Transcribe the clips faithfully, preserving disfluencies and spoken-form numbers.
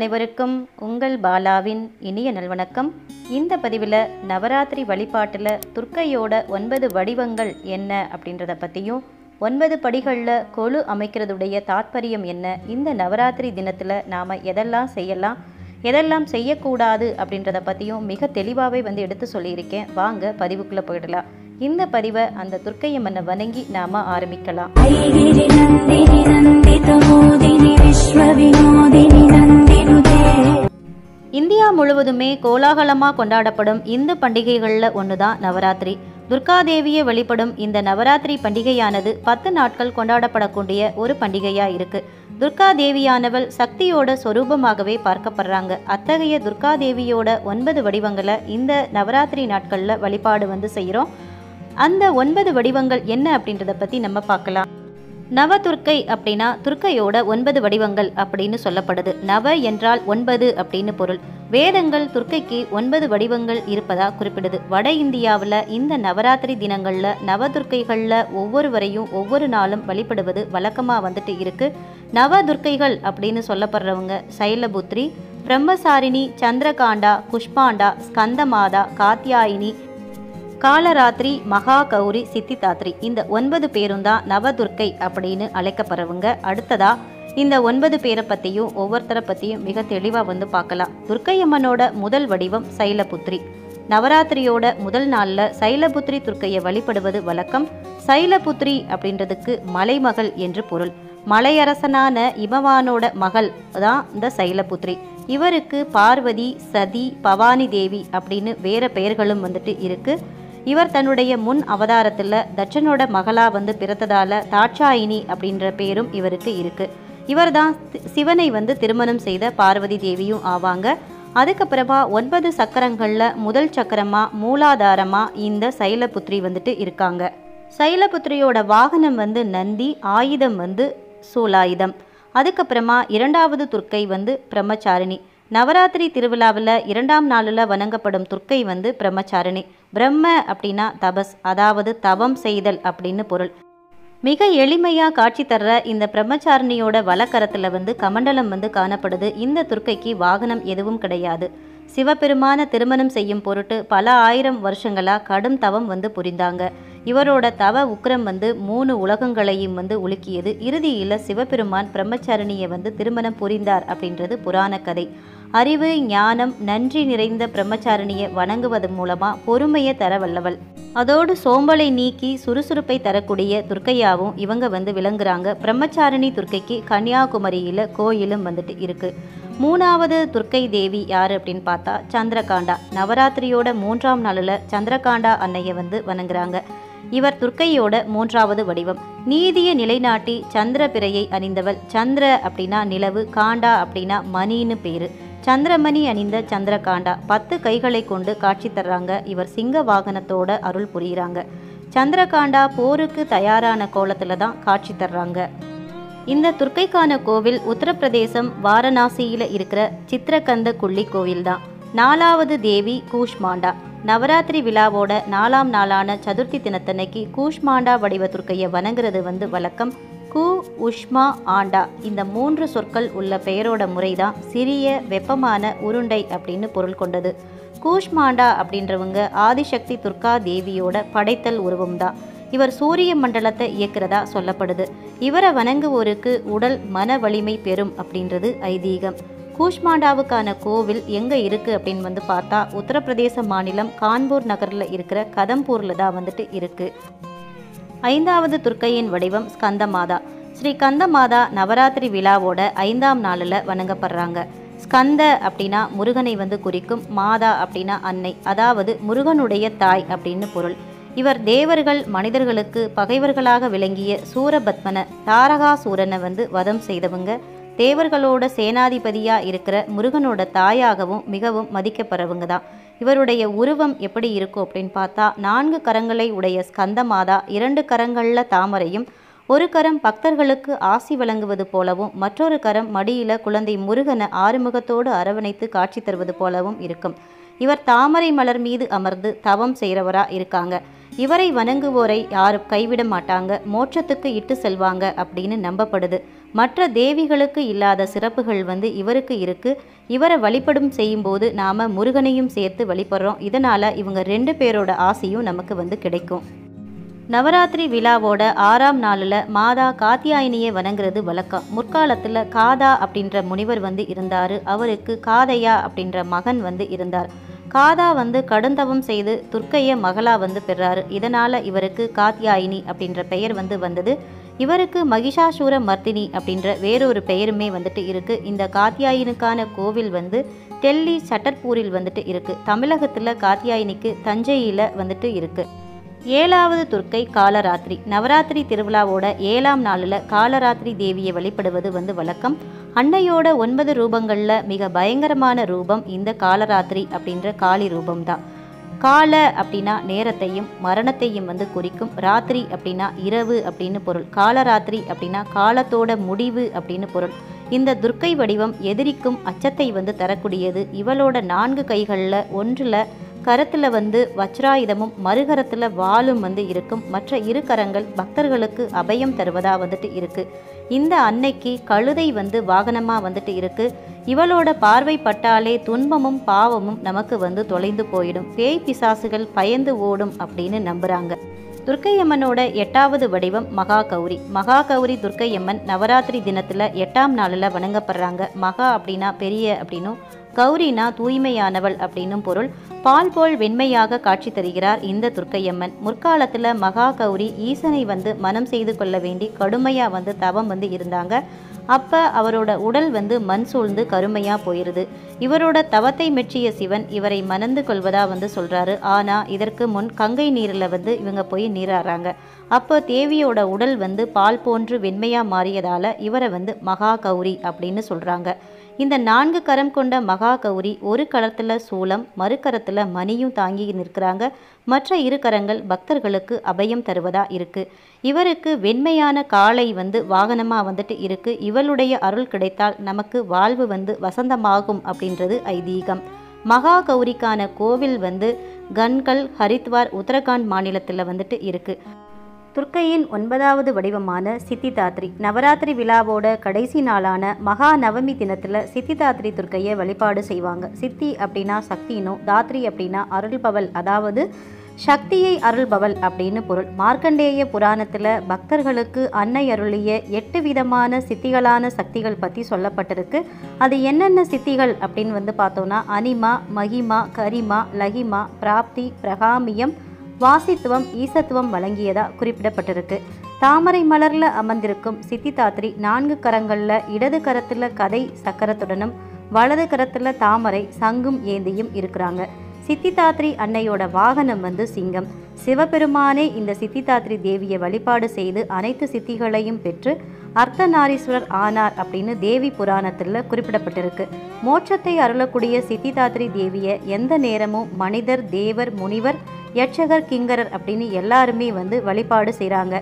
அனைவருக்கும் உங்கள் பாலாவின் இனிய நல்வணக்கம். இந்த பதிவில் நவராத்திரி வழிபாட்டில் துர்க்கையோட ஒன்பது வடிவங்கள் என்ன அப்படின்றத பற்றியும், ஒன்பது படிகளில் கொலு அமைக்கிறதுடைய தாற்பயம் என்ன, இந்த நவராத்திரி தினத்தில் நாம் எதெல்லாம் செய்யலாம் எதெல்லாம் செய்யக்கூடாது அப்படின்றத பற்றியும் மிக தெளிவாகவே வந்து எடுத்து சொல்லியிருக்கேன். வாங்க பதிவுக்குள்ளே போயிடலாம். இந்த பதிவை அந்த துர்க்கையம்மனை வணங்கி நாம் ஆரம்பிக்கலாம். இந்தியா முழுவதுமே கோலாகலமாக கொண்டாடப்படும் இந்து பண்டிகைகளில் ஒன்றுதான் நவராத்திரி. துர்காதேவியை வழிபடும் இந்த நவராத்திரி பண்டிகையானது பத்து நாட்கள் கொண்டாடப்படக்கூடிய ஒரு பண்டிகையாக இருக்கு. துர்காதேவியானவள் சக்தியோட சொரூபமாகவே பார்க்கப்படுறாங்க. அத்தகைய துர்காதேவியோட ஒன்பது வடிவங்களை இந்த நவராத்திரி நாட்களில் வழிபாடு வந்து செய்கிறோம். அந்த ஒன்பது வடிவங்கள் என்ன அப்படின்றத பற்றி நம்ம பார்க்கலாம். நவ துர்க்கை அப்படின்னா துர்க்கையோட ஒன்பது வடிவங்கள் அப்படின்னு சொல்லப்படுது. நவ என்றால் ஒன்பது அப்படின்னு பொருள். வேதங்கள் துர்க்கைக்கு ஒன்பது வடிவங்கள் இருப்பதா குறிப்பிடுது. வட இந்தியாவில் இந்த நவராத்திரி தினங்களில் நவ துர்க்கைகளில் ஒவ்வொருவரையும் ஒவ்வொரு நாளும் வழிபடுவது வழக்கமாக வந்துட்டு இருக்கு. நவ துர்க்கைகள் அப்படின்னு சொல்லப்படுறவங்க சைலபுத்ரி, பிரம்மசாரிணி, சந்திரகாண்டா, புஷ்பாண்டா, ஸ்கந்தமாதா, காத்தியாயினி, காலராத்திரி, மகா கௌரி, சித்திதாத்ரி, இந்த ஒன்பது பேரும் தான் நவதுர்க்கை அப்படின்னு அழைக்கப்படுறவங்க. அடுத்ததா இந்த ஒன்பது பேரை பற்றியும் ஒவ்வொருத்தரை பற்றியும் மிக தெளிவாக வந்து பார்க்கலாம். துர்க்கையம்மனோட முதல் வடிவம் சைலபுத்ரி. நவராத்திரியோட முதல் நாளில் சைலபுத்ரி துர்க்கையை வழிபடுவது வழக்கம். சைலபுத்ரி அப்படின்றதுக்கு மலைமகள் என்று பொருள். மலையரசனான இமவானோட மகள் தான் இந்த சைலபுத்ரி. இவருக்கு பார்வதி, சதி, பவானி தேவி அப்படின்னு வேறு பெயர்களும் வந்துட்டு இருக்குது. இவர் தன்னுடைய முன் அவதாரத்தில் தட்சனோட மகளாக வந்து பிறந்ததால தாட்சாயினி அப்படின்ற பேரும் இவருக்கு இருக்குது. இவர் தான் சிவனை வந்து திருமணம் செய்த பார்வதி தேவியும் ஆவாங்க. அதுக்கப்புறமா ஒன்பது சக்கரங்களில் முதல் சக்கரமாக மூலாதாரமாக இந்த சைலபுத்ரி வந்துட்டு இருக்காங்க. சைலபுத்ரியோட வாகனம் வந்து நந்தி, ஆயுதம் வந்து சூலாயுதம். அதுக்கப்புறமா இரண்டாவது துர்க்கை வந்து பிரம்மச்சாரிணி. நவராத்திரி திருவிழாவில் இரண்டாம் நாளில் வணங்கப்படும் துர்க்கை வந்து பிரம்மச்சாரிணி. பிரம்ம அப்படின்னா தபஸ், அதாவது தவம் செய்தல் அப்படின்னு பொருள். மிக எளிமையாக காட்சி தர்ற இந்த பிரம்மச்சாரிணியோட வலக்கரத்தில் வந்து கமண்டலம் வந்து காணப்படுது. இந்த துர்க்கைக்கு வாகனம் எதுவும் கிடையாது. சிவபெருமான திருமணம் செய்யும் பொருட்டு பல ஆயிரம் வருஷங்களாக கடும் தவம் வந்து புரிந்தாங்க. இவரோட தவ உக்கிரம் வந்து மூணு உலகங்களையும் வந்து உலுக்கியது. இறுதியில் சிவபெருமான் பிரம்மச்சாரிணியை வந்து திருமணம் புரிந்தார் அப்படின்றது புராண கதை. அறிவு, ஞானம், நன்றி நிறைந்த பிரம்மச்சாரிணியை வணங்குவதன் மூலமாக பொறுமையை தர வல்லவள், அதோடு சோம்பலை நீக்கி சுறுசுறுப்பை தரக்கூடிய துர்க்கையாவும் இவங்க வந்து விளங்குறாங்க. பிரம்மச்சாரிணி துர்க்கைக்கு கன்னியாகுமரியில் கோயிலும் வந்துட்டு இருக்குது. மூணாவது துர்க்கை தேவி யார் அப்படின்னு பார்த்தா சந்திரகாண்டா. நவராத்திரியோட மூன்றாம் நாளில் சந்திரகாண்டா அன்னையை வந்து வணங்குறாங்க. இவர் துர்க்கையோட மூன்றாவது வடிவம். நீதியை நிலைநாட்டி சந்திர பிறையை அணிந்தவள். சந்திர அப்படின்னா நிலவு, காண்டா அப்படின்னா மணின்னு பேர். சந்திரமணி அணிந்த சந்திரகாண்டா பத்து கைகளை கொண்டு காட்சி தர்றாங்க. இவர் சிங்க வாகனத்தோட அருள் புரிகிறாங்க. சந்திரகாண்டா போருக்கு தயாரான கோலத்தில் தான் காட்சி தர்றாங்க. இந்த துர்க்கைக்கான கோவில் உத்தரப்பிரதேசம் வாரணாசியில் இருக்கிற சித்திரகந்த குள்ளி கோவில் தான். நாலாவது தேவி கூஷ்மாண்டா. நவராத்திரி விழாவோட நாலாம் நாளான சதுர்த்தி தினத்தன்னைக்கு கூஷ்மாண்டா வடிவ துர்க்கையை வணங்குறது வந்து வழக்கம். கூ, உஷ்மா, ஆண்டா இந்த மூன்று சொற்கள் உள்ள பெயரோட முறைதான் சிறிய வெப்பமான உருண்டை அப்படின்னு பொருள் கொண்டது. கூஷ்மாண்டா அப்படின்றவங்க ஆதிசக்தி துர்க்கா தேவியோட படைத்தல் உருவம்தான். இவர் சூரிய மண்டலத்தை இயக்கிறதா சொல்லப்படுது. இவரை வணங்குவோருக்கு உடல் மன வலிமை பெறும் அப்படின்றது ஐதீகம். கூஷ்மாண்டாவுக்கான கோவில் எங்கே இருக்குது அப்படின்னு வந்து பார்த்தா உத்தரப்பிரதேச மாநிலம் கான்பூர் நகரில் இருக்கிற கதம்பூரில் தான் வந்துட்டு இருக்குது. ஐந்தாவது துர்க்கையின் வடிவம் ஸ்கந்தமாதா. ஸ்ரீ கந்தமாதா நவராத்திரி விழாவோட ஐந்தாம் நாளில் வணங்கப்படுறாங்க. ஸ்கந்த அப்படின்னா முருகனை வந்து குறிக்கும், மாதா அப்படின்னா அன்னை, அதாவது முருகனுடைய தாய் அப்படின்னு பொருள். இவர் தேவர்கள் மனிதர்களுக்கு பகைவர்களாக விளங்கிய சூரபத்மனை, தாரகாசூரனை வந்து வதம் செய்தவங்க. தேவர்களோட சேனாதிபதியாக இருக்கிற முருகனோட தாயாகவும் மிகவும் மதிக்கப்படுறவங்க தான். இவருடைய உருவம் எப்படி இருக்கும் அப்படின்னு பார்த்தா நான்கு கரங்களை உடைய ஸ்கந்தமாதா இரண்டு கரங்களில் தாமரையும், ஒரு கரம் பக்தர்களுக்கு ஆசி வழங்குவது போலவும், மற்றொரு கரம் மடியில் குழந்தை முருகனை ஆறுமுகத்தோடு அரவணைத்து காட்சி தருவது போலவும் இருக்கும். இவர் தாமரை மலர் மீது அமர்ந்து தவம் செய்கிறவராக இருக்காங்க. இவரை வணங்குவோரை யாரும் கைவிட மாட்டாங்க, மோட்சத்துக்கு இட்டு செல்வாங்க அப்படின்னு நம்பப்படுது. மற்ற தேவிகளுக்கு இல்லாத சிறப்புகள் வந்து இவருக்கு இருக்குது. இவரை வழிபடும் செய்யும்போது நாம் முருகனையும் சேர்த்து வழிபடுறோம். இதனால் இவங்க ரெண்டு பேரோட ஆசையும் நமக்கு வந்து கிடைக்கும். நவராத்திரி விழாவோட ஆறாம் நாளில் மாதா காத்தியாயினியை வணங்குறது வழக்கம். முற்காலத்தில் காதா அப்படின்ற முனிவர் வந்து இருந்தார். அவருக்கு காதையா அப்படின்ற மகன் வந்து இருந்தார். காதா வந்து கடுந்தவம் செய்து துர்க்கைய மகளா வந்து பெறாரு. இதனால இவருக்கு காத்தியாயினி அப்படின்ற பெயர் வந்து வந்தது. இவருக்கு மகிஷாசூர மர்த்தினி அப்படின்ற வேறொரு பெயருமே வந்துட்டு இருக்கு. இந்த காத்தியாயினுக்கான கோவில் வந்து டெல்லி சட்டர்பூரில் வந்துட்டு இருக்கு. தமிழகத்துல காத்தியாயினிக்கு தஞ்சையில வந்துட்டு இருக்கு. ஏழாவது துர்க்கை காலராத்திரி. நவராத்திரி திருவிழாவோட ஏழாம் நாளில் காலராத்திரி தேவியை வழிபடுவது வந்து வழக்கம். அன்னையோட ஒன்பது ரூபங்களில் மிக பயங்கரமான ரூபம் இந்த காலராத்திரி அப்படின்ற காளி ரூபம்தான். கால அப்படின்னா நேரத்தையும் மரணத்தையும் வந்து குறிக்கும். ராத்திரி அப்படின்னா இரவு அப்படின்னு பொருள். காலராத்திரி அப்படின்னா காலத்தோட முடிவு அப்படின்னு பொருள். இந்த துர்க்கை வடிவம் எதிரிக்கும் அச்சத்தை வந்து தரக்கூடியது. இவளோட நான்கு கைகளில் ஒன்றில் கரத்தில் வந்து வஜ்ராயுதமும் மறுகரத்தில் வாளும் வந்து இருக்கும். மற்ற இரு கரங்கள் பக்தர்களுக்கு அபயம் தருவதா வந்துட்டு இருக்கு. இந்த அன்னைக்கு கழுதை வந்து வாகனமாக வந்துட்டு இருக்கு. இவளோட பார்வை பட்டாலே துன்பமும் பாவமும் நமக்கு வந்து தொலைந்து போயிடும். பேய் பிசாசுகள் பயந்து ஓடும் அப்படின்னு நம்புறாங்க. துர்க்கையம்மனோட எட்டாவது வடிவம் மகா கௌரி. மகா கௌரி துர்க்கையம்மன் நவராத்திரி தினத்தில் எட்டாம் நாளில் வணங்கப்படுறாங்க. மகா அப்படின்னா பெரிய அப்படின்னும் கௌரினா தூய்மையானவள் அப்படின்னும் பொருள். பால் போல் வெண்மையாக காட்சி தருகிறார் இந்த துர்க்கையம்மன். முற்காலத்தில் மகா கௌரி ஈசனை வந்து மனம் செய்து கொள்ள வேண்டி கடுமையாக வந்து தவம் வந்து இருந்தாங்க. அப்போ அவரோட உடல் வந்து மண் சூழ்ந்து கருமையாக போயிடுது. இவரோட தவத்தை மெச்சிய சிவன் இவரை மணந்து கொள்வதா வந்து சொல்கிறாரு. ஆனால் இதற்கு முன் கங்கை நீரில் வந்து இவங்க போய் நீராடுறாங்க. அப்போ தேவியோட உடல் வந்து பால் போன்று வெண்மையாக மாறியதால் இவரை வந்து மகா கௌரி அப்படின்னு சொல்கிறாங்க. இந்த நான்கு கரம் கொண்ட மகா கௌரி ஒரு கரத்தில் சூலம் மறுகரத்தில் மணியும் தாங்கி நிற்கிறாங்க. மற்ற இரு கரங்கள் பக்தர்களுக்கு அபயம் தருவதா இருக்கு. இவருக்கு வெண்மையான காளை வந்து வாகனமாக வந்துட்டு இருக்கு. இவளுடைய அருள் கிடைத்தால் நமக்கு வாழ்வு வந்து வசந்தமாகும் அப்படின்றது ஐதீகம். மகா கௌரிக்கான கோவில் வந்து கன்கல் ஹரித்வார் உத்தரகாண்ட் மாநிலத்தில் வந்துட்டு இருக்கு. துர்க்கையின் ஒன்பதாவது வடிவமான சித்திதாத்ரி. நவராத்திரி விழாவோட கடைசி நாளான மகா நவமி தினத்தில் சித்திதாத்ரி துர்க்கையை வழிபாடு செய்வாங்க. சித்தி அப்படின்னா சக்தினோ, தாத்ரி அப்படின்னா அருள்பவள், அதாவது சக்தியை அருள்பவள் அப்படின்னு பொருள். மார்க்கண்டேய புராணத்தில் பக்தர்களுக்கு அன்னை அருளிய எட்டு விதமான சித்திகளான சக்திகள் பற்றி சொல்லப்பட்டிருக்கு. அது என்னென்ன சித்திகள் அப்படின்னு வந்து பார்த்தோன்னா அனிமா, மகிமா, கரிமா, லகிமா, பிராப்தி, பிரகாமியம், வாசித்துவம், ஈசத்துவம் வழங்கியதா குறிப்பிடப்பட்டிருக்கு. தாமரை மலர்ல அமர்ந்திருக்கும் சித்திதாத்ரி நான்கு கரங்களில் இடது கரத்தில் கதை சக்கரத்துடனும் வலது கரத்தில் தாமரை சங்கும் ஏந்தியும் இருக்கிறாங்க. சித்திதாத்ரி அன்னையோட வாகனம் வந்து சிங்கம். சிவபெருமானே இந்த சித்திதாத்ரி தேவியை வழிபாடு செய்து அனைத்து சித்திகளையும் பெற்று அர்த்தநாரீஸ்வரர் ஆனார் அப்படின்னு தேவி புராணத்தில் குறிப்பிடப்பட்டிருக்கு. மோட்சத்தை அருளக்கூடிய சித்திதாத்ரி தேவியை எந்த நேரமும் மனிதர், தேவர், முனிவர், யட்சகர், கிங்கரர் அப்படின்னு எல்லாருமே வந்து வழிபாடு செய்கிறாங்க.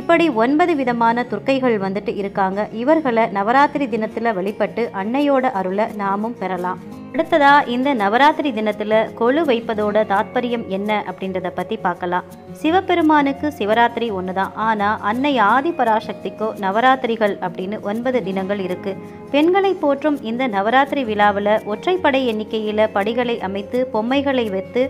இப்படி ஒன்பது விதமான துர்க்கைகள் வந்துட்டு இருக்காங்க. இவர்களை நவராத்திரி தினத்தில் வழிபட்டு அன்னையோட அருளை நாமும் பெறலாம். அடுத்ததா இந்த நவராத்திரி தினத்தில் கொலு வைப்பதோட தாத்பரியம் என்ன அப்படின்றத பற்றி பார்க்கலாம். சிவபெருமானுக்கு சிவராத்திரி ஒன்று தான். ஆனால் அன்னை ஆதி பராசக்திக்கோ நவராத்திரிகள் அப்படின்னு ஒன்பது தினங்கள் இருக்குது. பெண்களை போற்றும் இந்த நவராத்திரி விழாவில் ஒற்றைப்படை எண்ணிக்கையில் படிகளை அமைத்து பொம்மைகளை வைத்து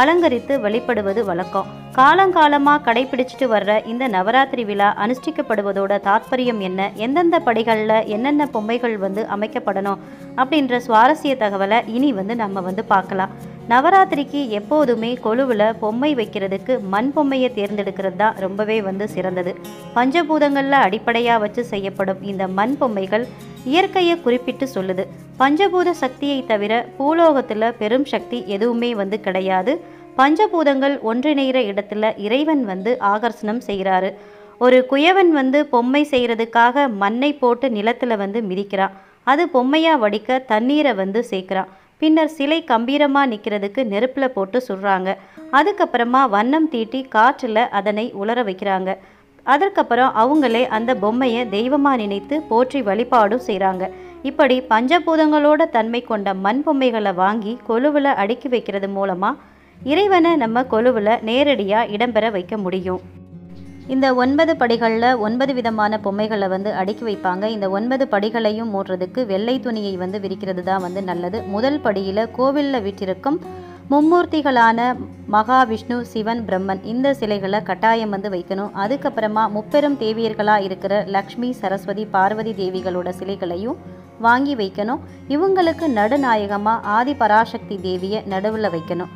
அலங்கரித்து வழிபடுவது வழக்கம். காலங்காலமாக கடைபிடிச்சிட்டு வர்ற இந்த நவராத்திரி விழா அனுஷ்டிக்கப்படுவதோட தாத்பரியம் என்ன, எந்தெந்த படிகளில் என்னென்ன பொம்மைகள் வந்து அமைக்கப்படணும் அப்படின்ற சுவாரஸ்ய தகவலை இனி வந்து நம்ம வந்து பார்க்கலாம். நவராத்திரிக்கு எப்போதுமே கொலுவில் பொம்மை வைக்கிறதுக்கு மண் பொம்மையை தேர்ந்தெடுக்கிறது தான் ரொம்பவே வந்து சிறந்தது. பஞ்சபூதங்களில் அடிப்படையாக வச்சு செய்யப்படும் இந்த மண் பொம்மைகள் இயற்கையை குறிப்பிட்டு சொல்லுது. பஞ்சபூத சக்தியை தவிர பூலோகத்தில் பெரும் சக்தி எதுவுமே வந்து கிடையாது. பஞ்சபூதங்கள் ஒன்றிணைகிற இடத்துல இறைவன் வந்து ஆகர்ஷணம் செய்கிறாரு. ஒரு குயவன் வந்து பொம்மை செய்கிறதுக்காக மண்ணை போட்டு நிலத்தில் வந்து மிதிக்கிறான். அது பொம்மையாக வடிக்க தண்ணீரை வந்து சேர்க்குறான். பின்னர் சிலை கம்பீரமாக நிற்கிறதுக்கு நெருப்பில் போட்டு சுடுறாங்க. அதுக்கப்புறமா வண்ணம் தீட்டி காற்றில் அதனை உலர வைக்கிறாங்க. அதற்கப்புறம் அவங்களே அந்த பொம்மையை தெய்வமாக நினைத்து போற்றி வழிபாடும் செய்கிறாங்க. இப்படி பஞ்சபூதங்களோட தன்மை கொண்ட மண் பொம்மைகளை வாங்கி கொலுவில் அடுக்கி வைக்கிறது மூலமாக இறைவனை நம்ம கொலுவில் நேரடியாக இடம்பெற வைக்க முடியும். இந்த ஒன்பது படிகளில் ஒன்பது விதமான பொம்மைகளை வந்து அடுக்கி வைப்பாங்க. இந்த ஒன்பது படிகளையும் மூடுறதுக்கு வெள்ளை துணியை வந்து விரிக்கிறது தான் வந்து நல்லது. முதல் படியில் கோவிலில் வீற்றிருக்கும் மும்மூர்த்திகளான மகாவிஷ்ணு, சிவன், பிரம்மன் இந்த சிலைகளை கட்டாயம் வந்து வைக்கணும். அதுக்கப்புறமா முப்பெரும் தேவியர்களாக இருக்கிற லக்ஷ்மி, சரஸ்வதி, பார்வதி தேவிகளோட சிலைகளையும் வாங்கி வைக்கணும். இவங்களுக்கு நடுநாயகமாக ஆதி பராசக்தி தேவியை நடுவில் வைக்கணும்.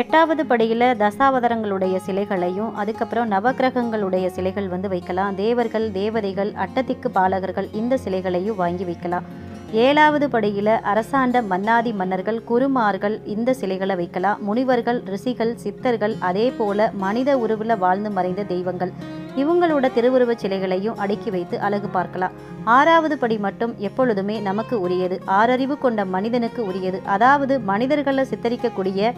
எட்டாவது படியில் தசாவதாரங்களுடைய சிலைகளையும் அதுக்கப்புறம் நவக்கிரகங்களுடைய சிலைகள் வந்து வைக்கலாம். தேவர்கள், தேவதைகள், அட்டதிக்கு பாலகர்கள் இந்த சிலைகளையும் வாங்கி வைக்கலாம். ஏழாவது படியில் அரசாண்ட மன்னாதி மன்னர்கள், குருமார்கள் இந்த சிலைகளை வைக்கலாம். முனிவர்கள், ரிஷிகள், சித்தர்கள், அதே போல மனித உருவில் வாழ்ந்து மறைந்த தெய்வங்கள் இவங்களோட திருவுருவச் சிலைகளையும் அடுக்கி வைத்து அழகு பார்க்கலாம். ஆறாவது படி மட்டும் எப்பொழுதுமே நமக்கு உரியது, ஆறறிவு கொண்ட மனிதனுக்கு உரியது. அதாவது மனிதர்களை சித்தரிக்கக்கூடிய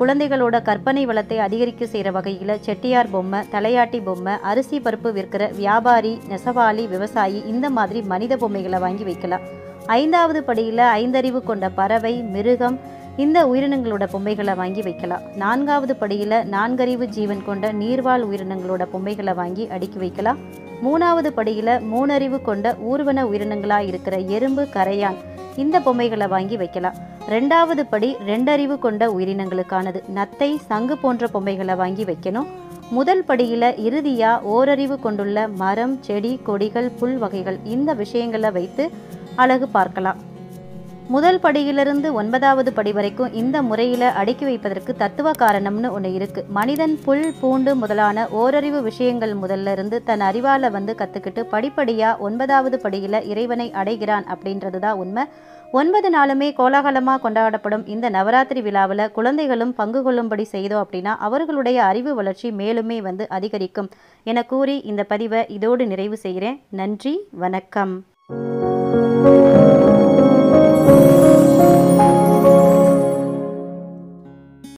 குழந்தைகளோட கற்பனை வளத்தை அதிகரிக்க செய்கிற வகையில் செட்டியார் பொம்மை, தலையாட்டி பொம்மை, அரிசி பருப்பு விற்கிற வியாபாரி, நெசவாளி, விவசாயி இந்த மாதிரி மனித பொம்மைகளை வாங்கி வைக்கலாம். ஐந்தாவது படியில் ஐந்தறிவு கொண்ட பறவை, மிருகம் இந்த உயிரினங்களோட பொம்மைகளை வாங்கி வைக்கலாம். நான்காவது படியில் நான்கறிவு ஜீவன் கொண்ட நீர்வாழ் உயிரினங்களோட பொம்மைகளை வாங்கி அடுக்கி வைக்கலாம். மூணாவது படியில் மூணறிவு கொண்ட ஊர்வன உயிரினங்களாக இருக்கிற எறும்பு, கரையான் இந்த பொம்மைகளை வாங்கி வைக்கலாம். ரெண்டாவது படி ரெண்டறிவு கொண்ட உயிரினங்களுக்கானது, நத்தை, சங்கு போன்ற பொம்மைகளை வாங்கி வைக்கணும். முதல் படியில் இறுதியாக ஓரறிவு கொண்டுள்ள மரம், செடி, கொடிகள், புல் வகைகள் இந்த விஷயங்களை வைத்து அழகு பார்க்கலாம். முதல் படியிலிருந்து ஒன்பதாவது படி வரைக்கும் இந்த முறையில் அடுக்கி வைப்பதற்கு தத்துவ காரணம்னு ஒன்று இருக்குது. மனிதன் புல், பூண்டு முதலான ஓரறிவு விஷயங்கள் முதல்ல இருந்து தன் அறிவால் வந்து கற்றுக்கிட்டு படிப்படியாக ஒன்பதாவது படியில் இறைவனை அடைகிறான் அப்படின்றது தான் உண்மை. ஒன்பது நாளுமே கோலாகலமாக கொண்டாடப்படும் இந்த நவராத்திரி விழாவில் குழந்தைகளும் பங்கு கொள்ளும்படி செய்தோம் அப்படின்னா அவர்களுடைய அறிவு வளர்ச்சி மேலுமே வந்து அதிகரிக்கும் என கூறி இந்த பதிவை இதோடு நிறைவு செய்கிறேன். நன்றி, வணக்கம்.